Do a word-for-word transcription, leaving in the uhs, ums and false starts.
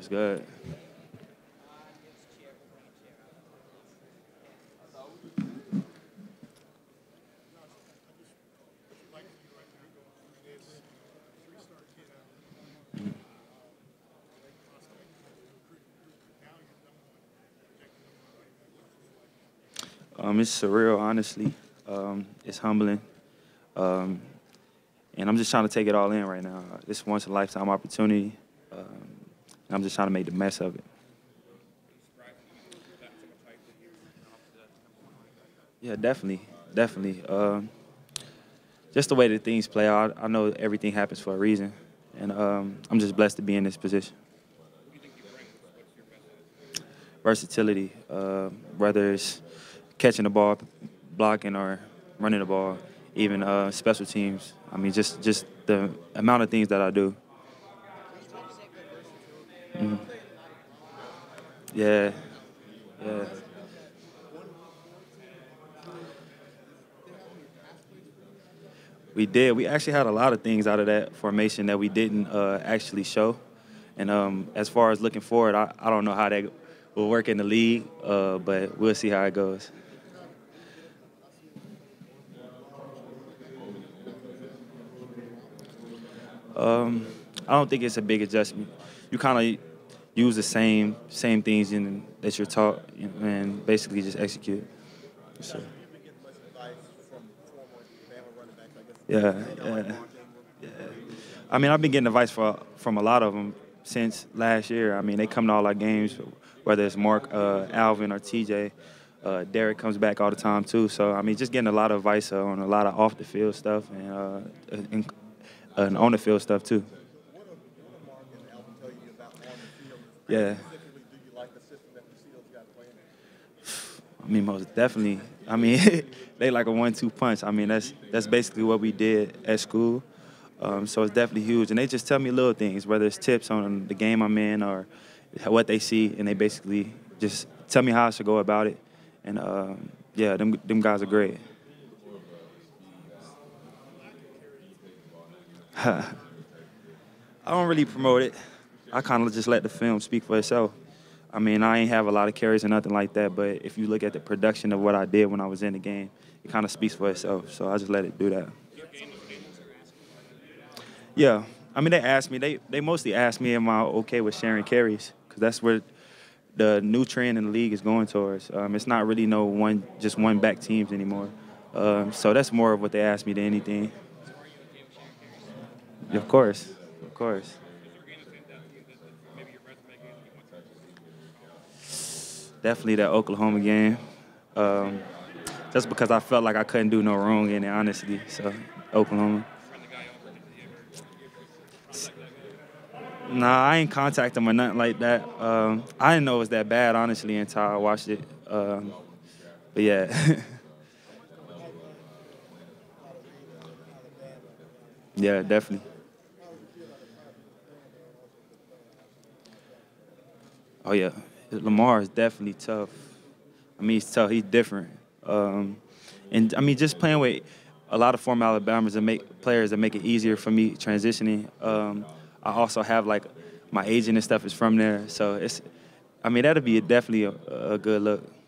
That's good. Um, it's surreal, honestly. Um, it's humbling. Um, and I'm just trying to take it all in right now. This once in a lifetime opportunity. Um, and I'm just trying to make the mess of it. Yeah, definitely, definitely. Um, just the way that things play out, I know everything happens for a reason. And um, I'm just blessed to be in this position. Versatility, uh, whether it's catching the ball, blocking, or running the ball, even uh, special teams. I mean, just just the amount of things that I do. Mm. Yeah, yeah. We did. We actually had a lot of things out of that formation that we didn't uh, actually show. And um, as far as looking forward, I, I don't know how that will work in the league, uh, but we'll see how it goes. Um, I don't think it's a big adjustment. You kind of use the same same things in, that you're taught, and basically just execute. So. Yeah, yeah, yeah. I mean, I've been getting advice for, from a lot of them since last year. I mean, they come to all our games, whether it's Mark, uh, Alvin, or T J. Uh, Derek comes back all the time too. So I mean, just getting a lot of advice uh, on a lot of off the field stuff and. Uh, and Uh, and on the field stuff too. What do Mark and Alvin tell you about on the field? Yeah. Specifically, do you like the system that the Seals got playing? I mean, most definitely. I mean, they like a one two punch. I mean, that's that's basically what we did at school. Um, so it's definitely huge. And they just tell me little things, whether it's tips on the game I'm in or what they see, and they basically just tell me how I should go about it. And um, yeah, them them guys are great. I don't really promote it. I kind of just let the film speak for itself. I mean, I ain't have a lot of carries or nothing like that, but if you look at the production of what I did when I was in the game, it kind of speaks for itself, so I just let it do that. Yeah, I mean, they asked me. They, they mostly asked me, am I okay with sharing carries, because that's where the new trend in the league is going towards. Um, it's not really no one, just one back teams anymore. Um, so that's more of what they asked me than anything. Of course, of course. Definitely that Oklahoma game. Um, just because I felt like I couldn't do no wrong in it, honestly. So, Oklahoma. Nah, I ain't contact him or nothing like that. Um, I didn't know it was that bad, honestly, until I watched it. Um, but yeah. Yeah, definitely. Oh, yeah. Lamar is definitely tough. I mean, he's tough. He's different. Um, and, I mean, just playing with a lot of former Alabamans and make players that make it easier for me transitioning. Um, I also have, like, my agent and stuff is from there. So, it's. I mean, that'll be definitely a, a good look.